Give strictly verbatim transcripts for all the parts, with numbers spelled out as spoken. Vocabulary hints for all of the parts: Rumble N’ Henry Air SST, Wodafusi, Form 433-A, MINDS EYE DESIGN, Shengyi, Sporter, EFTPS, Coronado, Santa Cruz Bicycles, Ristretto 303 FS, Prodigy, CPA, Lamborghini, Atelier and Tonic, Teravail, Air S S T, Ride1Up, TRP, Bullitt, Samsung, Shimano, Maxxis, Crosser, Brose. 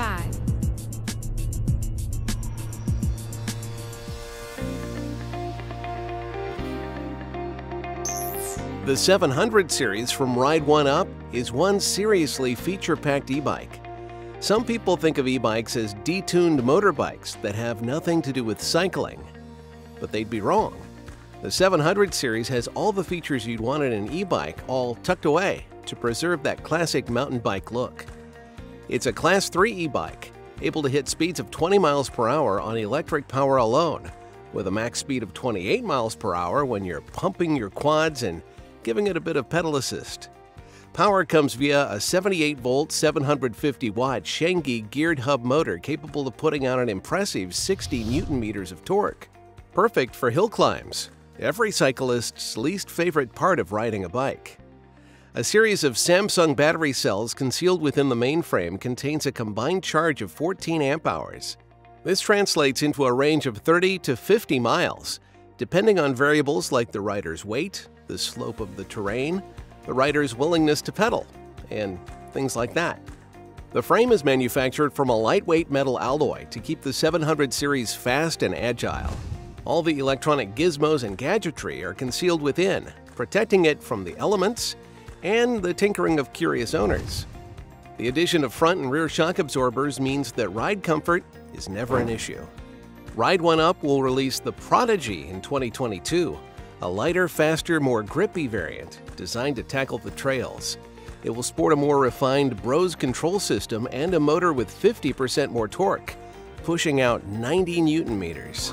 five. The seven hundred series from Ride one up is one seriously feature-packed e-bike. Some people think of e-bikes as detuned motorbikes that have nothing to do with cycling, but they'd be wrong. The seven hundred series has all the features you'd want in an e-bike, all tucked away to preserve that classic mountain bike look. It's a class three e-bike, able to hit speeds of twenty miles per hour on electric power alone, with a max speed of twenty-eight miles per hour when you're pumping your quads and giving it a bit of pedal assist. Power comes via a seventy-eight volt, seven hundred fifty watt Shengyi geared hub motor capable of putting out an impressive sixty newton meters of torque. Perfect for hill climbs, every cyclist's least favorite part of riding a bike. A series of Samsung battery cells concealed within the mainframe contains a combined charge of fourteen amp hours. This translates into a range of thirty to fifty miles, depending on variables like the rider's weight, the slope of the terrain, the rider's willingness to pedal, and things like that. The frame is manufactured from a lightweight metal alloy to keep the seven hundred series fast and agile. All the electronic gizmos and gadgetry are concealed within, protecting it from the elements and the tinkering of curious owners. The addition of front and rear shock absorbers means that ride comfort is never an issue. Ride one up will release the Prodigy in twenty twenty-two, a lighter, faster, more grippy variant designed to tackle the trails. It will sport a more refined Brose control system and a motor with fifty percent more torque, pushing out ninety newton meters.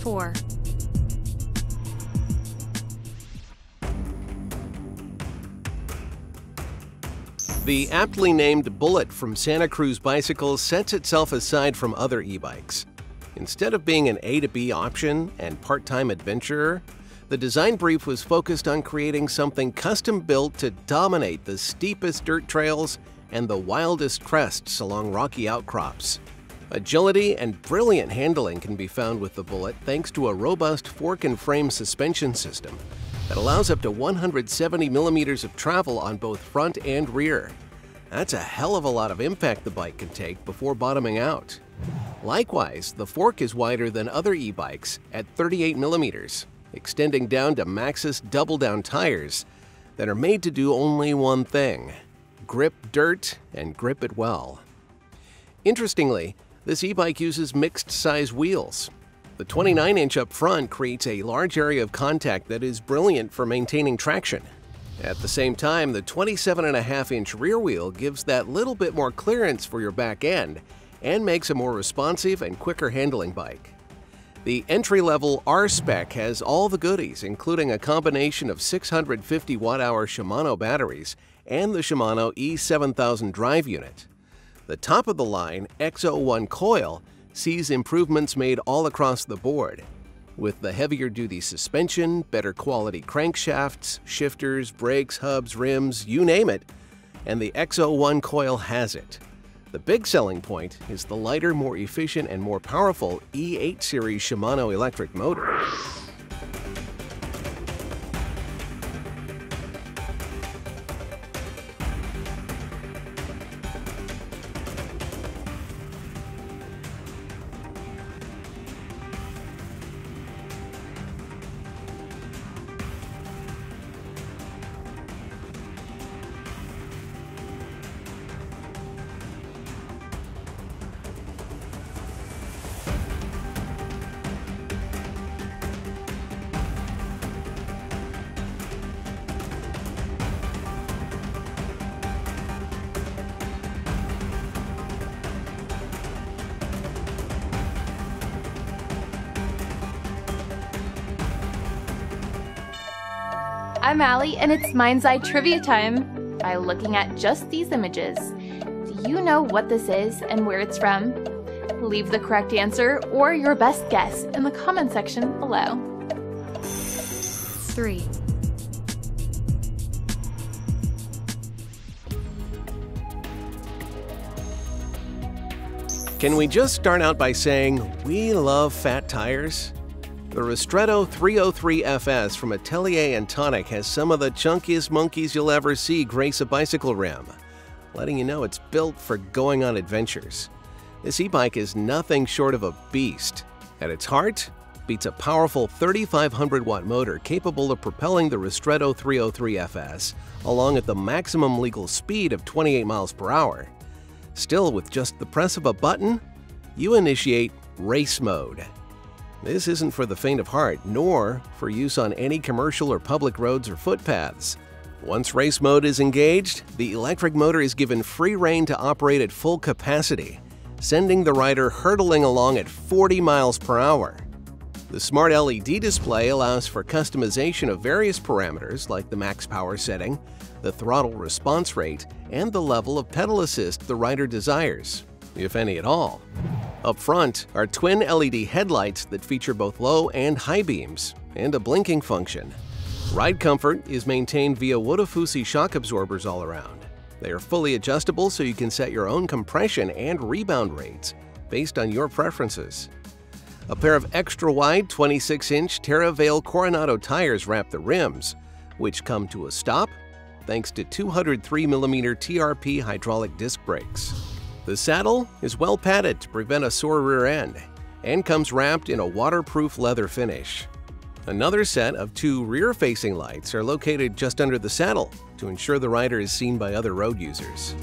Four. The aptly named Bullitt from Santa Cruz Bicycles sets itself aside from other e-bikes. Instead of being an A to B option and part-time adventurer, the design brief was focused on creating something custom-built to dominate the steepest dirt trails and the wildest crests along rocky outcrops. Agility and brilliant handling can be found with the Bullitt thanks to a robust fork and frame suspension system that allows up to one hundred seventy millimeters of travel on both front and rear. That's a hell of a lot of impact the bike can take before bottoming out. Likewise, the fork is wider than other e-bikes at thirty-eight millimeters, extending down to Maxxis double-down tires that are made to do only one thing: grip dirt and grip it well. Interestingly, this e-bike uses mixed-size wheels. The twenty-nine inch up front creates a large area of contact that is brilliant for maintaining traction. At the same time, the twenty-seven and a half inch rear wheel gives that little bit more clearance for your back end and makes a more responsive and quicker handling bike. The entry-level R-Spec has all the goodies, including a combination of six hundred fifty watt hour Shimano batteries and the Shimano E seven thousand drive unit. The top-of-the-line X oh one coil sees improvements made all across the board, with the heavier-duty suspension, better-quality crankshafts, shifters, brakes, hubs, rims, you name it, and the X oh one coil has it. The big selling point is the lighter, more efficient, and more powerful E eight series Shimano electric motor. I'm Allie, and it's Mind's Eye Trivia time. By looking at just these images, do you know what this is and where it's from? leave the correct answer or your best guess in the comment section below. Three. Can we just start out by saying we love fat tires? The Ristretto three oh three F S from Atelier and Tonic has some of the chunkiest monkeys you'll ever see grace a bicycle rim, letting you know it's built for going on adventures. This e-bike is nothing short of a beast. At its heart, beats a powerful thirty-five hundred watt motor capable of propelling the Ristretto three oh three F S along at the maximum legal speed of twenty-eight miles per hour. Still, with just the press of a button, you initiate race mode. This isn't for the faint of heart, nor for use on any commercial or public roads or footpaths. Once race mode is engaged, the electric motor is given free rein to operate at full capacity, sending the rider hurtling along at forty miles per hour. The smart L E D display allows for customization of various parameters like the max power setting, the throttle response rate, and the level of pedal assist the rider desires, if any at all. Up front are twin L E D headlights that feature both low and high beams, and a blinking function. Ride comfort is maintained via Wodafusi shock absorbers all around. They are fully adjustable so you can set your own compression and rebound rates based on your preferences. A pair of extra-wide twenty-six inch Teravail Coronado tires wrap the rims, which come to a stop thanks to two hundred three millimeter T R P hydraulic disc brakes. The saddle is well padded to prevent a sore rear end and comes wrapped in a waterproof leather finish. Another set of two rear-facing lights are located just under the saddle to ensure the rider is seen by other road users.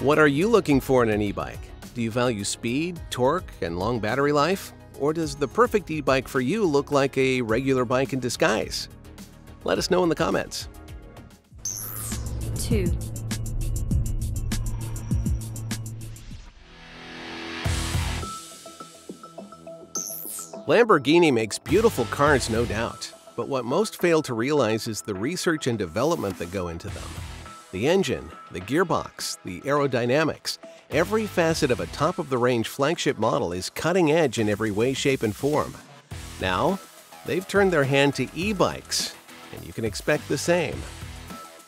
What are you looking for in an e-bike? Do you value speed, torque, and long battery life? Or does the perfect e-bike for you look like a regular bike in disguise? Let us know in the comments. Two. Lamborghini makes beautiful cars, no doubt. But what most fail to realize is the research and development that go into them. The engine, the gearbox, the aerodynamics, every facet of a top-of-the-range flagship model is cutting-edge in every way, shape, and form. Now, they've turned their hand to e-bikes, and you can expect the same.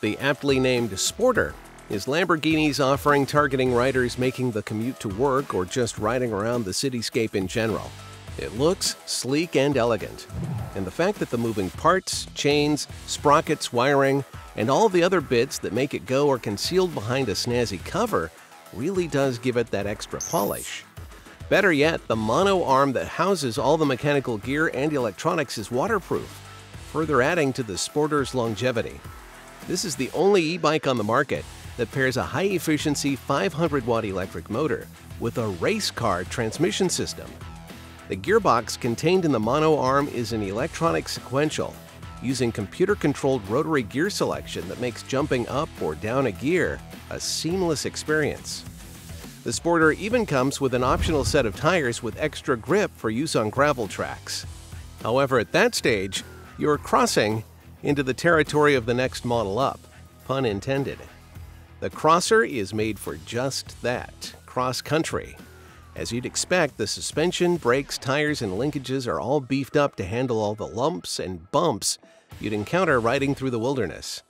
The aptly named Sporter is Lamborghini's offering targeting riders making the commute to work or just riding around the cityscape in general. It looks sleek and elegant, and the fact that the moving parts, chains, sprockets, wiring, and all the other bits that make it go are concealed behind a snazzy cover really does give it that extra polish. Better yet, the mono arm that houses all the mechanical gear and electronics is waterproof, further adding to the Sporter's longevity. This is the only e-bike on the market that pairs a high-efficiency five hundred watt electric motor with a race car transmission system. The gearbox contained in the mono arm is an electronic sequential, using computer-controlled rotary gear selection that makes jumping up or down a gear a seamless experience. The Sporter even comes with an optional set of tires with extra grip for use on gravel tracks. However, at that stage, you're crossing into the territory of the next model up, pun intended. The Crosser is made for just that, cross-country. As you'd expect, the suspension, brakes, tires, and linkages are all beefed up to handle all the lumps and bumps you'd encounter riding through the wilderness.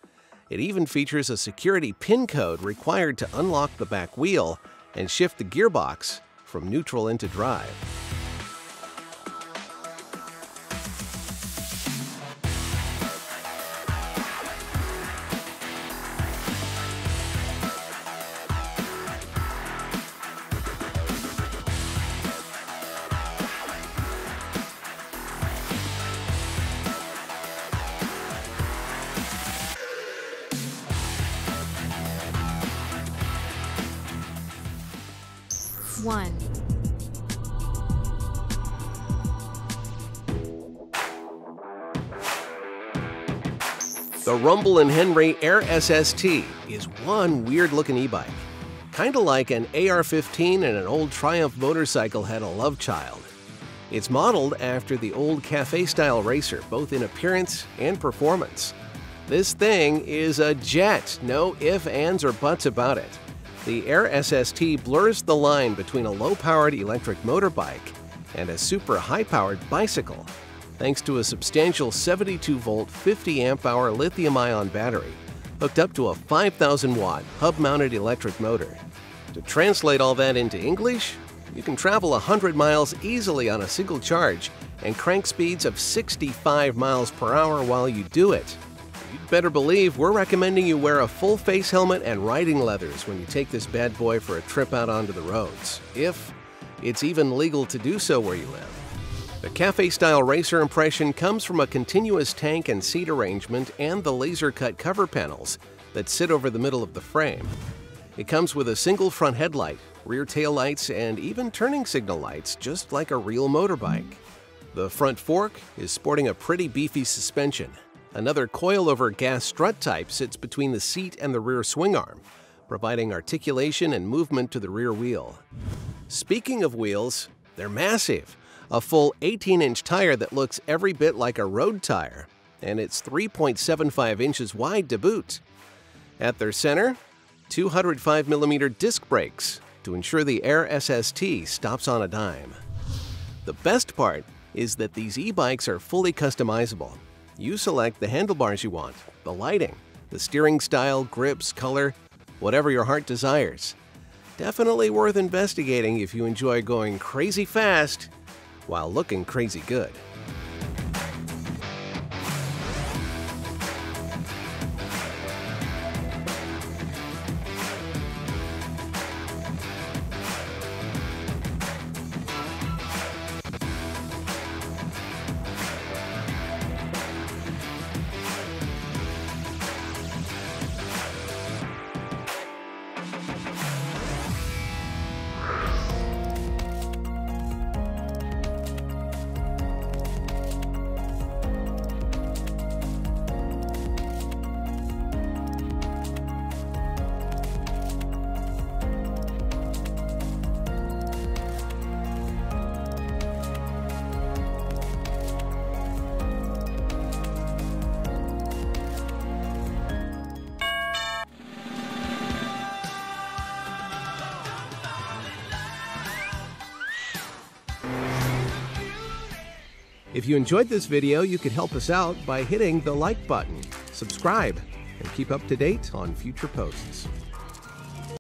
It even features a security pin code required to unlock the back wheel and shift the gearbox from neutral into drive. One. The Rumble N' Henry Air S S T is one weird-looking e-bike. Kinda like an A R fifteen and an old Triumph motorcycle had a love child. It's modeled after the old cafe-style racer, both in appearance and performance. This thing is a jet, no ifs, ands, or buts about it. The Air S S T blurs the line between a low-powered electric motorbike and a super high-powered bicycle, thanks to a substantial seventy-two volt, fifty amp hour lithium-ion battery hooked up to a five thousand watt hub-mounted electric motor. To translate all that into English, you can travel one hundred miles easily on a single charge and crank speeds of sixty-five miles per hour while you do it. You'd better believe we're recommending you wear a full face helmet and riding leathers when you take this bad boy for a trip out onto the roads, if it's even legal to do so where you live. The cafe-style racer impression comes from a continuous tank and seat arrangement and the laser-cut cover panels that sit over the middle of the frame. It comes with a single front headlight, rear taillights, and even turning signal lights, just like a real motorbike. The front fork is sporting a pretty beefy suspension. Another coilover gas strut type sits between the seat and the rear swing arm, providing articulation and movement to the rear wheel. Speaking of wheels, they're massive. A full eighteen inch tire that looks every bit like a road tire, and it's three point seven five inches wide to boot. At their center, two hundred five millimeter disc brakes to ensure the Air S S T stops on a dime. The best part is that these e-bikes are fully customizable. You select the handlebars you want, the lighting, the steering style, grips, color, whatever your heart desires. Definitely worth investigating if you enjoy going crazy fast while looking crazy good. If you enjoyed this video, you could help us out by hitting the like button, subscribe, and keep up to date on future posts.